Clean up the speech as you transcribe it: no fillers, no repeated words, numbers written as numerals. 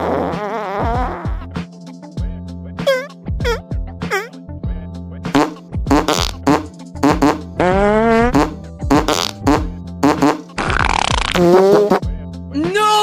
No!